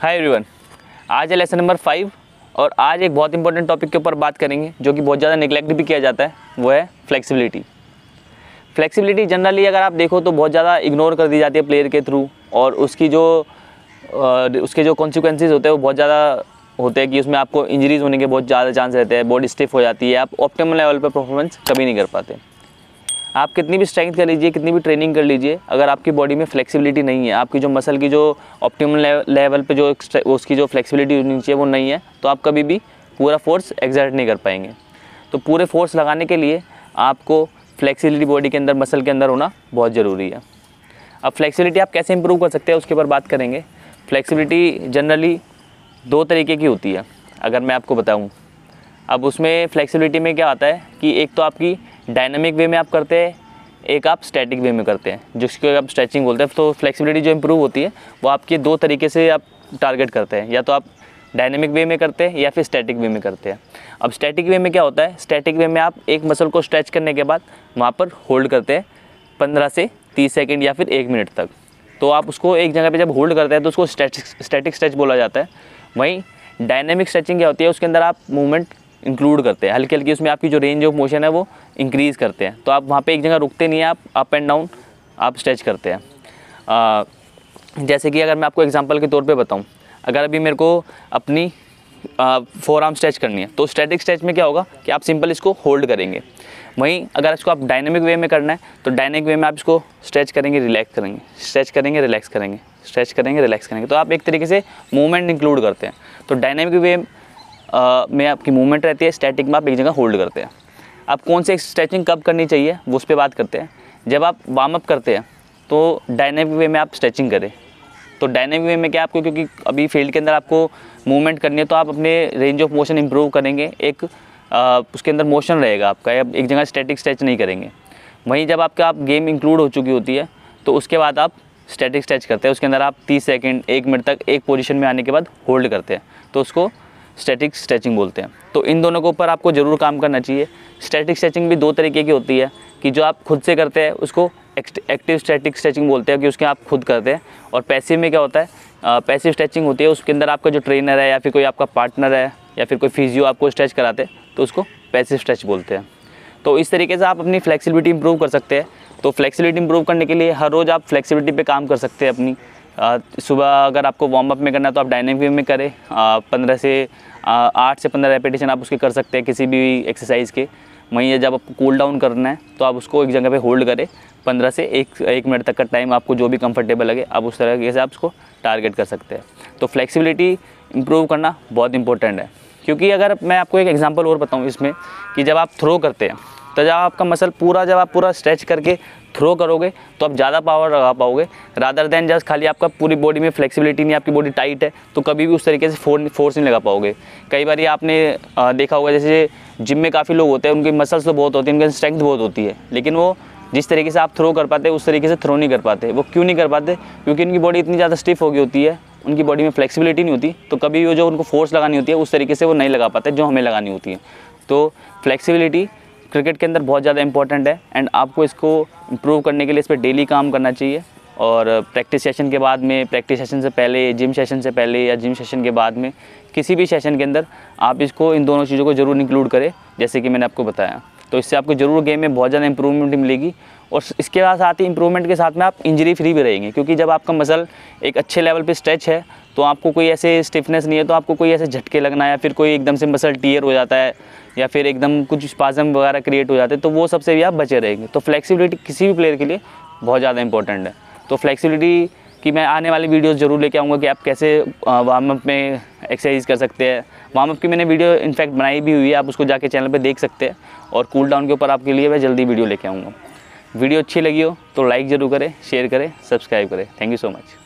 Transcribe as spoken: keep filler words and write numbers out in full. Hi everyone, आज है lesson number five और आज एक बहुत इंपॉर्टेंट टॉपिक के ऊपर बात करेंगे जो कि बहुत ज़्यादा निगलेक्ट भी किया जाता है, वो है फ्लेक्सिबिलिटी। फ्लेक्सिबिलिटी जनरली अगर आप देखो तो बहुत ज़्यादा इग्नोर कर दी जाती है प्लेयर के थ्रू और उसकी जो उसके जो कॉन्सिक्वेंसेज होते हैं वो बहुत ज़्यादा होते हैं कि उसमें आपको इंजरीज होने के बहुत ज़्यादा चांस रहते हैं, बॉडी स्टिफ हो जाती है, आप ऑप्टिमल लेवल पर परफॉर्मेंस कभी नहीं कर पाते। आप कितनी भी स्ट्रेंथ कर लीजिए, कितनी भी ट्रेनिंग कर लीजिए, अगर आपकी बॉडी में फ्लेक्सिबिलिटी नहीं है, आपकी जो मसल की जो ऑप्टिमल लेवल पे जो उसकी जो फ्लेक्सिबिलिटी होनी चाहिए वो नहीं है, तो आप कभी भी पूरा फोर्स एक्सर्ट नहीं कर पाएंगे। तो पूरे फोर्स लगाने के लिए आपको फ्लेक्सिबिलिटी बॉडी के अंदर, मसल के अंदर होना बहुत ज़रूरी है। अब फ्लेक्सिबिलिटी आप कैसे इंप्रूव कर सकते हैं उसके ऊपर बात करेंगे। फ्लेक्सिबिलिटी जनरली दो तरीके की होती है अगर मैं आपको बताऊँ। अब उसमें फ्लेक्सिबिलिटी में क्या आता है कि एक तो आपकी डायनामिक वे में आप करते हैं, एक आप स्टैटिक वे में करते हैं जिसको आप स्ट्रेचिंग बोलते हैं। तो फ्लेक्सिबिलिटी जो इंप्रूव होती है वो आपके दो तरीके से आप टारगेट करते हैं, या तो आप डायनामिक वे में करते हैं या फिर स्टैटिक वे में करते हैं। अब स्टैटिक वे में क्या होता है, स्टैटिक वे में आप एक मसल को स्ट्रेच करने के बाद वहाँ पर होल्ड करते हैं पंद्रह से तीस सेकेंड या फिर एक मिनट तक। तो आप उसको एक जगह पर जब होल्ड करते हैं तो उसको स्टैटिक स्ट्रेच बोला जाता है। वहीं डायनामिक स्ट्रेचिंग क्या होती है, उसके अंदर आप मूवमेंट इंक्लूड करते हैं, हल्की हल्की उसमें आपकी जो रेंज ऑफ मोशन है वो इंक्रीज़ करते हैं। तो आप वहाँ पे एक जगह रुकते नहीं हैं, आप अप एंड डाउन आप स्ट्रेच करते हैं। आ, जैसे कि अगर मैं आपको एग्जांपल के तौर पे बताऊँ, अगर अभी मेरे को अपनी फोर आर्म स्ट्रेच करनी है तो स्टैटिक स्ट्रेच में क्या होगा कि आप सिंपल इसको होल्ड करेंगे। वहीं अगर इसको आप डायनेमिक वे में करना है तो डायनेमिक वे में आप इसको स्ट्रेच करेंगे, रिलैक्स करेंगे, स्ट्रेच करेंगे, रिलैक्स करेंगे, स्ट्रेच करेंगे, रिलैक्स करेंगे। तो आप एक तरीके से मूवमेंट इंक्लूड करते हैं। तो डायनेमिक वे Uh, में आपकी मूवमेंट रहती है, स्टैटिक में आप एक जगह होल्ड करते हैं। आप कौन से स्ट्रेचिंग कब करनी चाहिए वो उस पर बात करते हैं। जब आप वार्म अप करते हैं तो डायनेमिक वे में आप स्ट्रेचिंग करें। तो डायनेमिक वे में क्या आपको, क्योंकि अभी फील्ड के अंदर आपको मूवमेंट करनी है तो आप अपने रेंज ऑफ मोशन इंप्रूव करेंगे, एक आ, उसके अंदर मोशन रहेगा आपका, आप एक जगह स्टैटिक स्ट्रेच नहीं करेंगे। वहीं जब आपका आप गेम इंक्लूड हो चुकी होती है तो उसके बाद आप स्टैटिक स्ट्रेच करते हैं, उसके अंदर आप तीस सेकेंड एक मिनट तक एक पोजिशन में आने के बाद होल्ड करते हैं, तो उसको स्टैटिक स्ट्रेचिंग बोलते हैं। तो इन दोनों के ऊपर आपको ज़रूर काम करना चाहिए। स्टैटिक स्ट्रेचिंग भी दो तरीके की होती है कि जो आप खुद से करते हैं उसको एक्टिव स्टैटिक स्ट्रेचिंग बोलते हैं कि उसके आप खुद करते हैं, और पैसिव में क्या होता है, पैसिव स्ट्रेचिंग होती है उसके अंदर आपका जो ट्रेनर है या फिर कोई आपका पार्टनर है या फिर कोई फिजियो आपको स्ट्रेच कराते हैं तो उसको पैसिव स्ट्रेच बोलते हैं। तो इस तरीके से आप अपनी फ्लेक्सिबिलिटी इंप्रूव कर सकते हैं। तो फ्लेक्सिबिलिटी इंप्रूव करने के लिए हर रोज़ आप फ्लेक्सिबिलिटी पे काम कर सकते हैं अपनी। आ, सुबह अगर आपको वार्म अप में करना है तो आप डायनेमिक वे में करें, पंद्रह से आठ से पंद्रह रेपिटेशन आप उसके कर सकते हैं किसी भी एक्सरसाइज के। वहीं जब आपको कूल डाउन करना है तो आप उसको एक जगह पे होल्ड करें पंद्रह से एक एक मिनट तक का टाइम, आपको जो भी कंफर्टेबल लगे आप उस तरह से आप उसको टारगेट कर सकते हैं। तो फ्लेक्सिबिलिटी इंप्रूव करना बहुत इंपॉर्टेंट है, क्योंकि अगर मैं आपको एक एग्जाम्पल और बताऊँ इसमें कि जब आप थ्रो करते हैं तो जब आपका मसल पूरा जब आप पूरा स्ट्रेच करके थ्रो करोगे तो आप ज़्यादा पावर लगा पाओगे, रादर देन जस्ट खाली आपका पूरी बॉडी में फ्लेक्सिबिलिटी नहीं, आपकी बॉडी टाइट है तो कभी भी उस तरीके से फोर्स फोर्स नहीं लगा पाओगे। कई बार ये आपने देखा होगा जैसे जिम में काफ़ी लोग होते हैं, उनकी मसल्स तो बहुत होती है, उनकी स्ट्रेंथ बहुत होती है, लेकिन वो जिस तरीके से आप थ्रो कर पाते उस तरीके से थ्रो नहीं कर पाते। वो क्यों नहीं कर पाते, क्योंकि उनकी बॉडी इतनी ज़्यादा स्टिफ हो गई होती है, उनकी बॉडी में फ्लेक्सिबिलिटी नहीं होती, तो कभी वो जो उनको फोर्स लगानी होती है उस तरीके से वो नहीं लगा पाते जो हमें लगानी होती है। तो फ्लेक्सिबिलिटी क्रिकेट के अंदर बहुत ज़्यादा इंपॉर्टेंट है एंड आपको इसको इम्प्रूव करने के लिए इस पर डेली काम करना चाहिए, और प्रैक्टिस सेशन के बाद में, प्रैक्टिस सेशन से पहले, जिम सेशन से पहले या जिम सेशन के बाद में, किसी भी सेशन के अंदर आप इसको इन दोनों चीज़ों को ज़रूर इंक्लूड करें जैसे कि मैंने आपको बताया। तो इससे आपको ज़रूर गेम में बहुत ज़्यादा इंप्रूवमेंट मिलेगी, और इसके साथ ही इंप्रूवमेंट के साथ में आप इंजरी फ्री भी रहेंगे, क्योंकि जब आपका मसल एक अच्छे लेवल पे स्ट्रेच है तो आपको कोई ऐसे स्टिफनेस नहीं है, तो आपको कोई ऐसे झटके लगना या फिर कोई एकदम से मसल टीयर हो जाता है या फिर एकदम कुछ स्पाज़म वगैरह क्रिएट हो जाते हैं, तो वो सबसे भी आप बचे रहेंगे। तो फ्लेक्सिबिलिटी किसी भी प्लेयर के लिए बहुत ज़्यादा इंपॉर्टेंट है। तो फ्लेक्सिबिलिटी कि मैं आने वाली वीडियोस जरूर लेके आऊँगा कि आप कैसे वार्म अप में एक्सरसाइज कर सकते हैं। वार्म अप की मैंने वीडियो इनफैक्ट बनाई भी हुई है, आप उसको जाके चैनल पे देख सकते हैं, और कूल डाउन के ऊपर आपके लिए मैं जल्दी वीडियो लेके आऊँगा। वीडियो अच्छी लगी हो तो लाइक ज़रूर करें, शेयर करें, सब्सक्राइब करें। Thank you so much.